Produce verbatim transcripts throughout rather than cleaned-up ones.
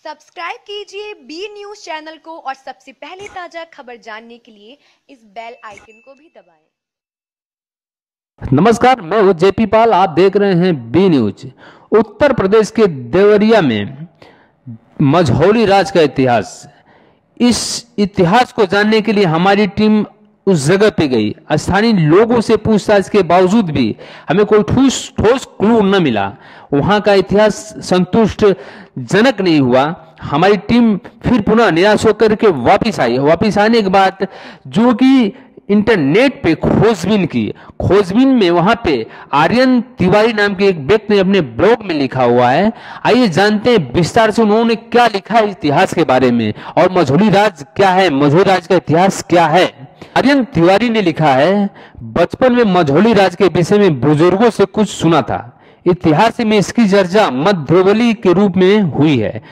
Subscribe कीजिए B news channel को और सबसे पहले ताजा खबर जानने के लिए इस बेल आइकन को भी दबाएं। नमस्कार, मैं हूं जेपी पाल, आप देख रहे हैं बी न्यूज। उत्तर प्रदेश के देवरिया में मझौली राज का इतिहास, इस इतिहास को जानने के लिए हमारी टीम उस जगह पे गई। स्थानीय लोगों से पूछताछ के बावजूद भी हमें कोई ठोस ठोस क्लू न मिला, वहां का इतिहास संतुष्ट जनक नहीं हुआ। हमारी टीम फिर पुनः निराश होकर के वापिस आई। वापिस आने के बाद जो कि इंटरनेट पे खोजबीन की, खोजबीन में वहां पे आर्यन तिवारी नाम के एक व्यक्ति ने अपने ब्लॉग में लिखा हुआ है। आइए जानते हैं विस्तार से उन्होंने क्या लिखा है इतिहास के बारे में और मझौली राज क्या है, मझौली राज का इतिहास क्या है। आर्यन तिवारी ने लिखा है, बचपन में मझौली राज के विषय में बुजुर्गों से कुछ सुना था। इतिहास में इसकी चर्चा मध्यवली के रूप में हुई है।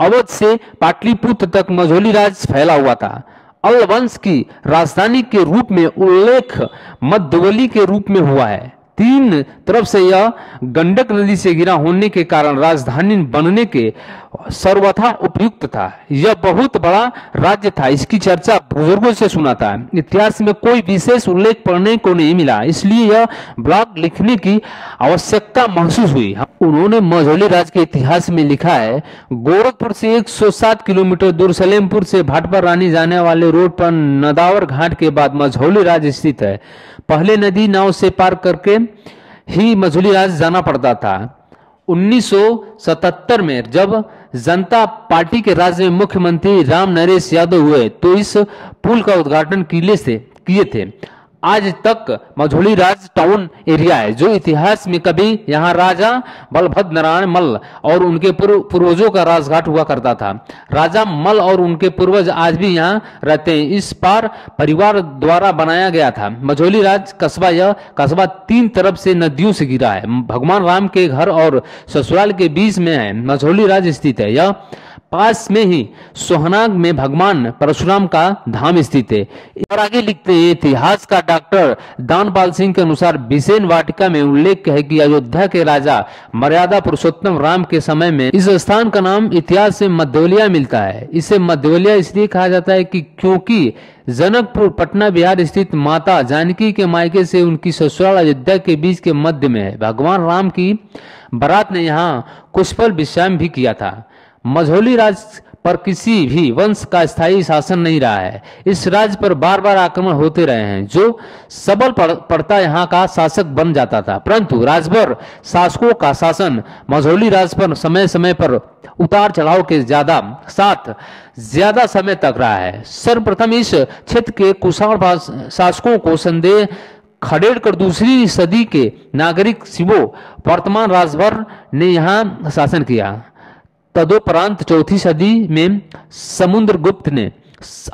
अवध से पाटलिपुत्र तक मझौली राज फैला हुआ था। अवध वंश की राजधानी के रूप में उल्लेख मध्यवली के रूप में हुआ है। तीन तरफ से यह गंडक नदी से घिरा होने के कारण राजधानी बनने के सर्वथा उपयुक्त था। यह बहुत बड़ा राज्य था, इसकी चर्चा बुजुर्गों से सुना था। इतिहास में कोई विशेष उल्लेख पढ़ने को नहीं मिला, इसलिए यह ब्लॉग लिखने की आवश्यकता महसूस हुई। उन्होंने मझौली राज के इतिहास में लिखा है, गोरखपुर से एक सौ सात किलोमीटर दूर सलेमपुर से भाटपा रानी जाने वाले रोड पर नदावर घाट के बाद मझौली राज स्थित है। पहले नदी नाव से पार करके ही मझौली राज जाना पड़ता था। उन्नीस सौ सतहत्तर में जब जनता पार्टी के राज्य में मुख्यमंत्री राम नरेश यादव हुए तो इस पुल का उद्घाटन किले से किए थे। आज तक मझौली राज टाउन एरिया है, जो इतिहास में कभी यहाँ राजा बलभद्र नारायण मल और उनके पूर्वजों का राजघाट हुआ करता था। राजा मल और उनके पूर्वज आज भी यहाँ रहते हैं। इस पार परिवार द्वारा बनाया गया था। मझौली राज कस्बा, यह कस्बा तीन तरफ से नदियों से घिरा है। भगवान राम के घर और ससुराल के बीच में है मझौली राज स्थित है। यह पास में ही सोहनाग में भगवान परशुराम का धाम स्थित है। और आगे लिखते हैं, इतिहास का डॉक्टर दानपाल सिंह के अनुसार बिसेन वाटिका में उल्लेख है कि अयोध्या के राजा मर्यादा पुरुषोत्तम राम के समय में इस स्थान का नाम इतिहास से मध्यवलिया मिलता है। इसे मध्यवलिया इसलिए कहा जाता है कि क्योंकि जनकपुर पटना बिहार स्थित माता जानकी के मायके से उनकी ससुराल अयोध्या के बीच के मध्य में है। भगवान राम की बारात ने यहाँ कुछ पल विश्राम भी किया था। मझौली राज पर किसी भी वंश का स्थायी शासन नहीं रहा है। इस राज्य पर बार बार आक्रमण होते रहे हैं। जो सबल पड़ता यहाँ का शासक बन जाता था, परंतु राजभर शासकों का शासन मझौली राज पर समय समय पर उतार चढ़ाव के ज्यादा साथ ज्यादा समय तक रहा है। सर्वप्रथम इस क्षेत्र के कुशाण शासकों को संदेह खडेड़ कर दूसरी सदी के नागरिक शिवो वर्तमान राजभर ने यहाँ शासन किया। तदोपरांत चौथी सदी में समुद्रगुप्त ने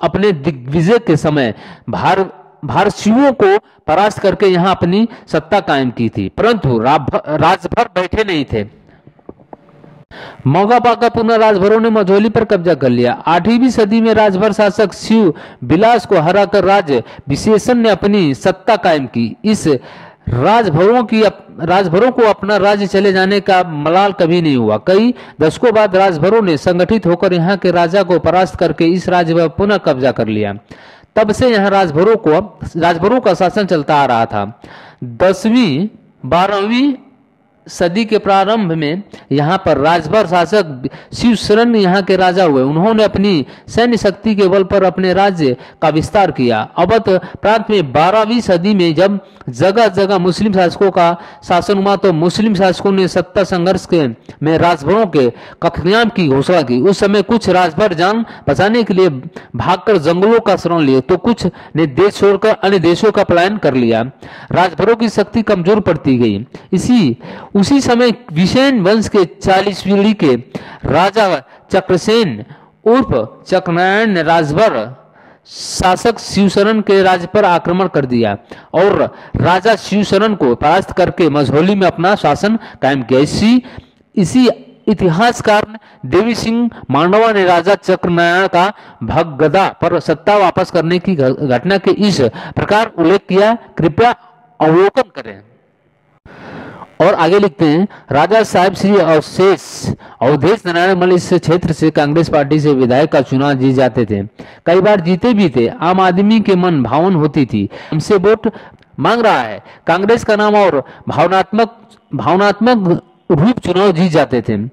अपने दिग्विजय के समय भार भारशियों को परास्त करके यहाँ अपनी सत्ता कायम की थी, परंतु राजभर बैठे नहीं थे। मौका पाकर पुनः राजभरों ने मझौली पर कब्जा कर लिया। आठवीं सदी में राजभर शासक शिव बिलास को हराकर राज विशेषण ने अपनी सत्ता कायम की। इस राजभरों की राजभरों को अपना राज्य चले जाने का मलाल कभी नहीं हुआ। कई दशकों बाद राजभरों ने संगठित होकर यहाँ के राजा को परास्त करके इस राज्य पर पुनः कब्जा कर लिया। तब से यहाँ राजभरों को राजभरों का शासन चलता आ रहा था। दसवीं बारहवीं सदी के प्रारंभ में यहाँ पर राजभर शासक शिवशरण यहाँ के राजा हुए। उन्होंने अपनी सैन्य शक्ति के बल पर अपने राज्य का विस्तार किया। अवध प्रांत में बारहवीं सदी में जब जगह जगह मुस्लिम शासकों का शासन हुआ तो मुस्लिम शासकों ने सत्ता संघर्ष के में राजभरों के कत्लेआम की घोषणा की। उस समय कुछ राजभर जान बचाने के लिए भागकर जंगलों का शरण लिए तो कुछ ने देश छोड़कर अन्य देशों का पलायन कर लिया। राजभरों की शक्ति कमजोर पड़ती गई। इसी उसी समय विशेष वंश के चालीस पीढ़ी के राजा चक्रसेन उर्फ चक्रनायक ने राजभर शासक शिवशरण के राज्य पर आक्रमण कर दिया और राजा शिवशरण को परास्त करके मझौली में अपना शासन कायम किया। इसी इसी इतिहासकार देवीसिंह मांडवा ने राजा चक्रनायक का भगदा पर सत्ता वापस करने की घटना के इस प्रकार उल्लेख किया, कृपया अवलोकन करें। और आगे लिखते हैं, राजा साहब श्री अवशेष अवधेश नारायण मल इस क्षेत्र से कांग्रेस पार्टी से विधायक का चुनाव जीत जाते थे, कई बार जीते भी थे। आम आदमी के मन भावन होती थी, हमसे वोट मांग रहा है। कांग्रेस का नाम और भावनात्मक भावनात्मक रूप चुनाव जीत जाते थे।